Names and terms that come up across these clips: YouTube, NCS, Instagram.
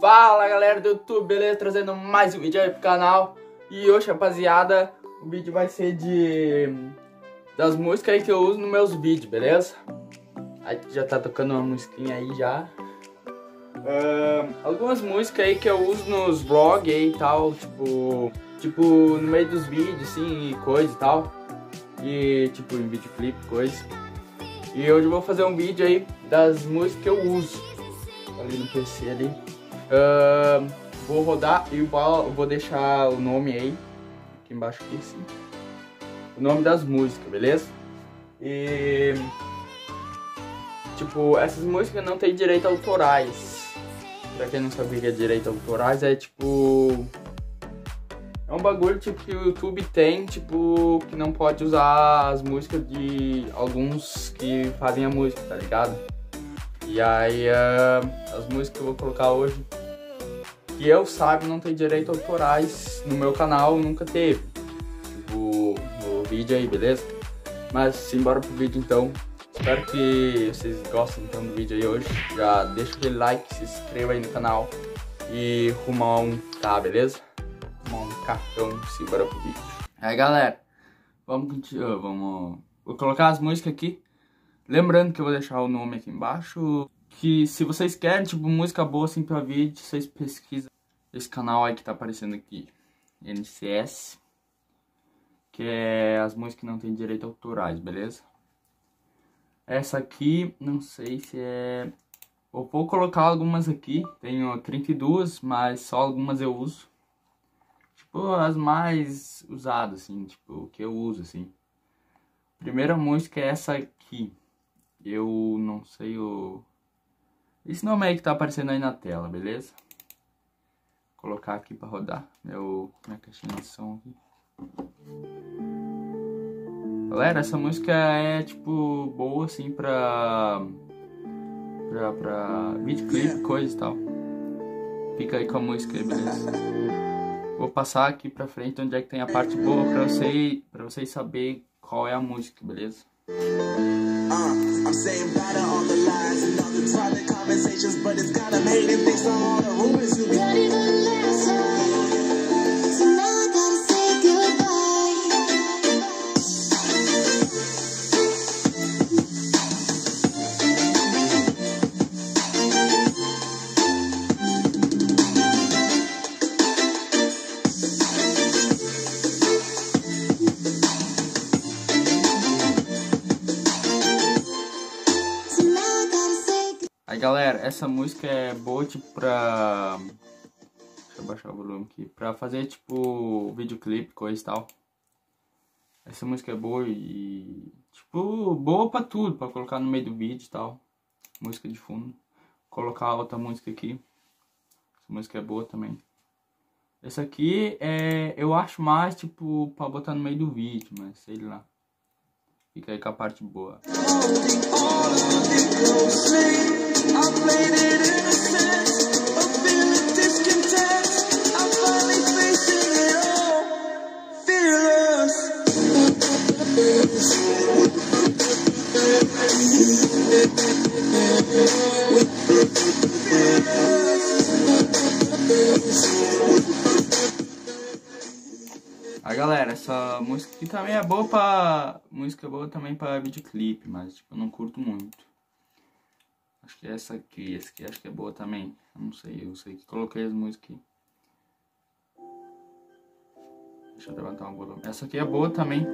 Fala galera do YouTube, beleza? Trazendo mais um vídeo aí pro canal. E hoje, rapaziada, o vídeo vai ser das músicas aí que eu uso nos meus vídeos, beleza? Aí já tá tocando uma musiquinha aí já. Algumas músicas aí que eu uso nos vlogs aí e tal, tipo no meio dos vídeos, assim, e coisa e tal. E tipo em videoclipe, coisa. E hoje eu vou fazer um vídeo aí das músicas que eu uso ali no PC ali. Vou rodar e vou deixar o nome aí aqui embaixo aqui, assim, o nome das músicas, beleza? E tipo, essas músicas não tem direito autorais. Pra quem não sabe o que é direito autorais, é tipo, é um bagulho tipo que o YouTube tem, tipo, que não pode usar as músicas de alguns que fazem a música, tá ligado? E aí, as músicas que eu vou colocar hoje, que eu saiba, não tem direito autorais no meu canal, nunca teve, tipo, no vídeo aí, beleza? Mas simbora pro vídeo então, espero que vocês gostem então do vídeo aí hoje, já deixa aquele like, se inscreva aí no canal e rumo a 1K, beleza? Rumo a 1K, então simbora pro vídeo. Aí galera, vamos vou colocar as músicas aqui. Lembrando que eu vou deixar o nome aqui embaixo. Que se vocês querem, tipo, música boa assim pra vídeo, vocês pesquisam esse canal aí que tá aparecendo aqui, NCS, que é as músicas que não tem direito autorais, beleza? Essa aqui, não sei se é... Eu vou colocar algumas aqui. Tenho 32, mas só algumas eu uso. Tipo, as mais usadas, assim, tipo, que eu uso, assim. Primeira música é essa aqui. Eu não sei o... Esse nome aí que tá aparecendo aí na tela, beleza? Vou colocar aqui pra rodar minha caixinha de som aqui. Galera, essa música é tipo boa assim pra videoclipe, coisa e tal. Fica aí com a música aí, beleza? Vou passar aqui pra frente onde é que tem a parte boa pra vocês saberem qual é a música, beleza? I'm saying better on the lines and all the private conversations, but it's gotta make them think some all the rumors you got even less. So now I gotta say goodbye. Aí galera, essa música é boa tipo pra... Deixa eu baixar o volume aqui. Pra fazer tipo videoclipe, coisa e tal. Essa música é boa e... Tipo, boa pra tudo. Pra colocar no meio do vídeo e tal. Música de fundo. Vou colocar outra música aqui. Essa música é boa também. Essa aqui é... Eu acho mais tipo pra botar no meio do vídeo, mas sei lá. Fica aí com a parte boa. Aí galera, essa música aqui também é boa pra... Música boa também pra videoclipe, mas tipo, eu não curto muito. Acho que é essa aqui acho que é boa também. Eu não sei, eu sei que coloquei as músicas aqui. Deixa eu levantar um volume. Essa aqui é boa também.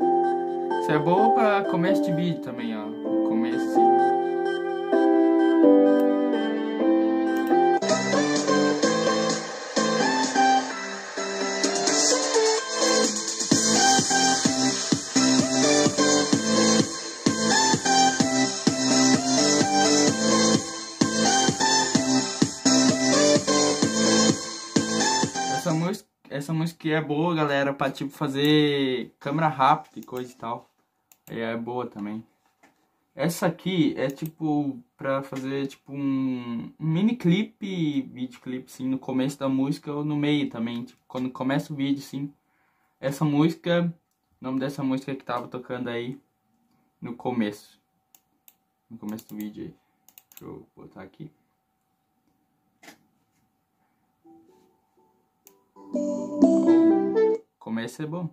Essa é boa pra começo de vídeo também, ó. Começo. Essa música é boa, galera, pra tipo fazer câmera rápida e coisa e tal. É boa também. Essa aqui é tipo pra fazer tipo um mini clipe, videoclipe assim, no começo da música ou no meio também, tipo, quando começa o vídeo assim. Essa música, o nome dessa música que tava tocando aí no começo do vídeo aí. Deixa eu botar aqui. mas é bom.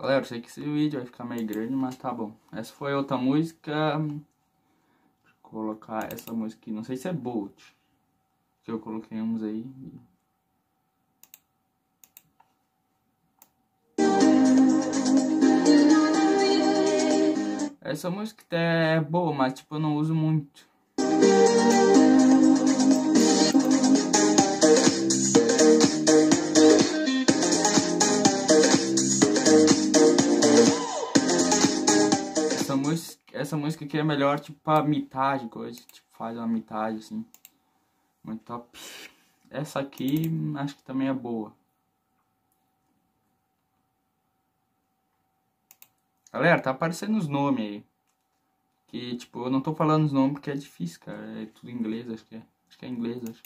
Galera, eu sei que esse vídeo vai ficar meio grande, mas tá bom. Essa foi outra música. Vou colocar essa música aqui, não sei se é Bolt, que eu coloquei uns aí. Essa música é boa, mas tipo, eu não uso muito. Essa música aqui é melhor tipo pra mitagem, coisa, tipo, faz uma mitagem assim. Muito top. Essa aqui acho que também é boa. Galera, tá aparecendo os nomes aí. Que tipo, eu não tô falando os nomes porque é difícil, cara. É tudo em inglês, acho que é. Acho que é inglês, acho.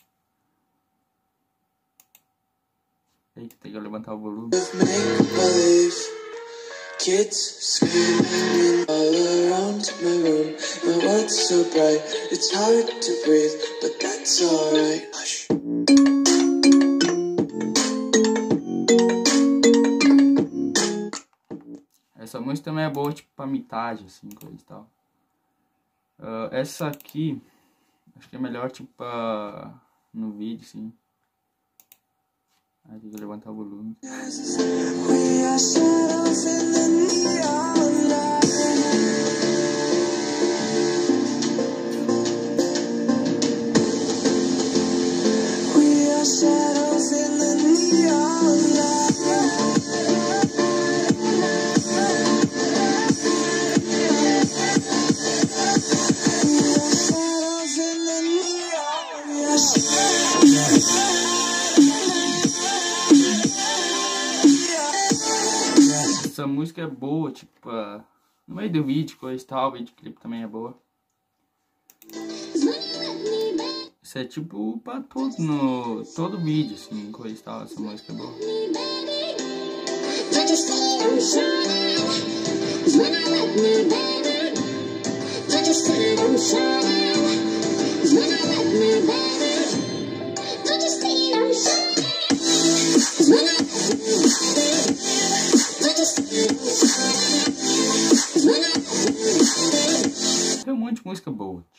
Eita, tem que levantar o volume. Kids screaming all around my room. My world's so bright, it's hard to breathe, but that's alright. Hush. Essa música também é boa, tipo, pra mitagem, assim, coisa e tal. Essa aqui, acho que é melhor, tipo, no vídeo, assim. Aí tem que levantar o volume. Essa música é boa, tipo, no meio do vídeo, coisa e tal, o videoclipe também é boa. Isso é tipo pra todo, no, todo vídeo, assim, coisa e tal, essa música é boa. Tem um monte de música boa. Vou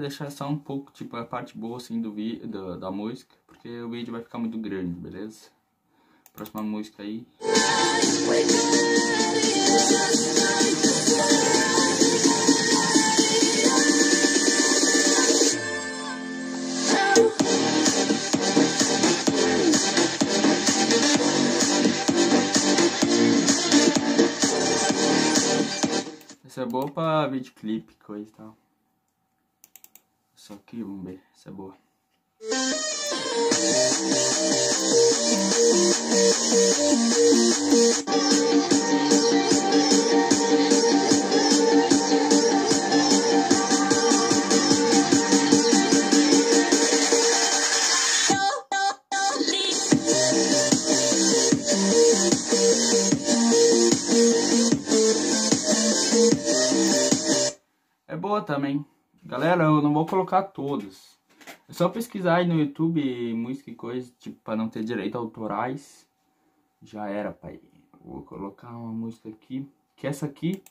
deixar só um pouco, tipo, a parte boa, assim, do vídeo, da música, porque o vídeo vai ficar muito grande, beleza? Próxima música aí. Essa é boa pra videoclipe, coisa e tal. Só que vamos ver, essa é boa. É boa também. Galera, eu não vou colocar todas. É só pesquisar aí no YouTube música e coisa, tipo, pra não ter direito a autorais. Já era, pai. Vou colocar uma música aqui, que essa aqui,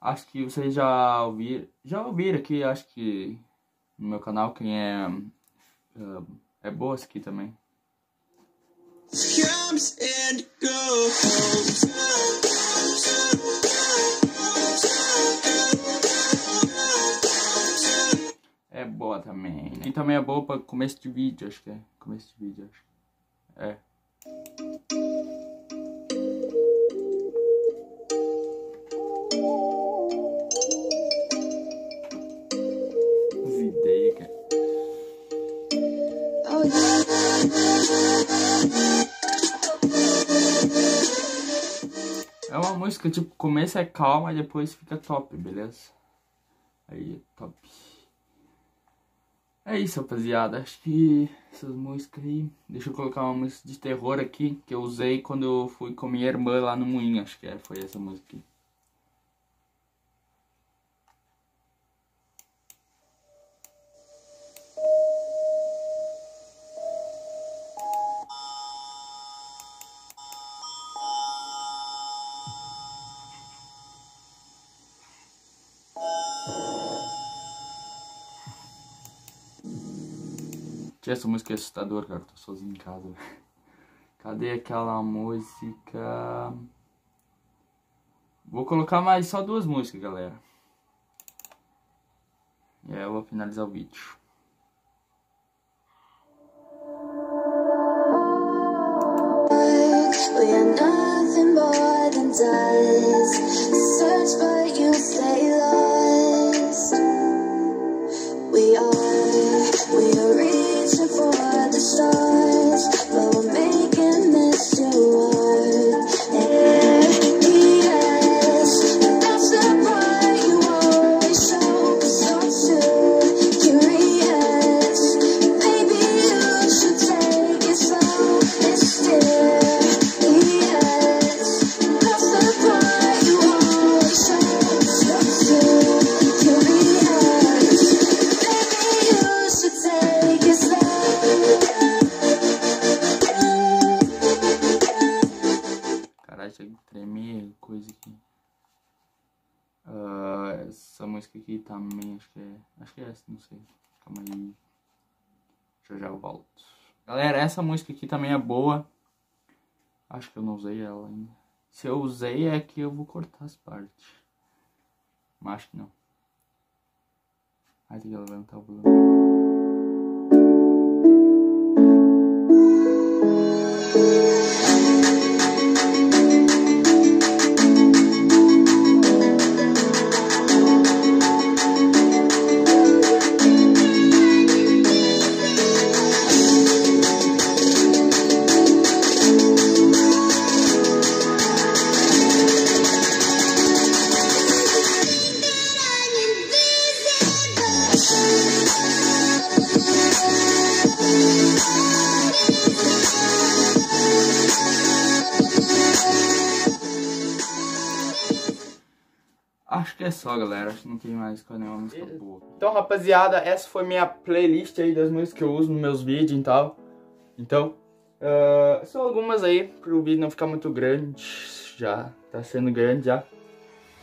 acho que vocês já ouviram aqui, acho que no meu canal, quem é... é boa essa aqui também. É boa também. E também é boa para começo de vídeo, acho que é. Começo de vídeo, acho. É. As ideias, cara. isso que tipo, o começo é calma e depois fica top, beleza? Aí, top. É isso, rapaziada. Acho que essas músicas aí... Deixa eu colocar uma música de terror aqui, que eu usei quando eu fui com minha irmã lá no Moinho. Acho que foi essa música aqui. Essa música é assustadora, cara. Tô sozinho em casa. Cadê aquela música? Vou colocar mais só duas músicas, galera. E aí eu vou finalizar o vídeo. Essa música aqui também, acho que é essa, não sei. Calma aí. Já já eu volto. Galera, essa música aqui também é boa. Acho que eu não usei ela ainda. Se eu usei é que eu vou cortar as partes. Mas acho que não. Ai, tem que levantar o volume. Acho que é só, galera. Acho que não tem mais nenhuma música boa. Então, rapaziada, essa foi minha playlist aí das músicas que eu uso nos meus vídeos e tal. Então, são algumas aí pro vídeo não ficar muito grande. Já tá sendo grande já.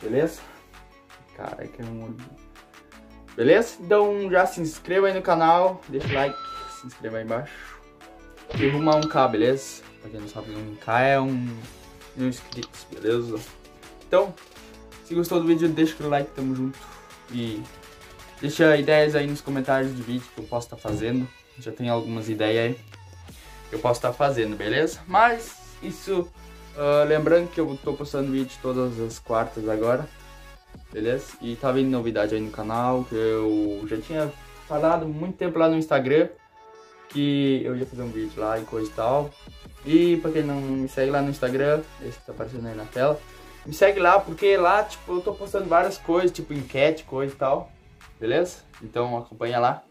Beleza? Caraca, é um olho. Beleza? Então já se inscreva aí no canal. Deixa o like. Se inscreva aí embaixo. E rumo a 1K, beleza? Pra quem não sabe, 1K é um inscrito, beleza? Então... Se gostou do vídeo, deixa o like, tamo junto. E deixa ideias aí nos comentários de vídeo que eu posso estar fazendo. Já tem algumas ideias aí que eu posso estar fazendo, beleza? Mas isso, lembrando que eu tô postando vídeo todas as quartas agora, beleza? E tá vindo novidade aí no canal, que eu já tinha falado muito tempo lá no Instagram, que eu ia fazer um vídeo lá e coisa e tal. E pra quem não me segue lá no Instagram, esse que tá aparecendo aí na tela, me segue lá, porque lá, tipo, eu tô postando várias coisas, tipo, enquete, coisa e tal, beleza? Então acompanha lá,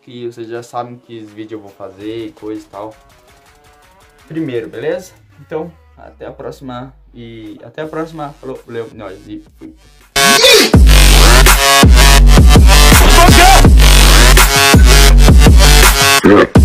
que vocês já sabem que vídeo eu vou fazer, coisa e tal, primeiro, beleza? Então, até a próxima, e até a próxima, falou, valeu, nós, e fui!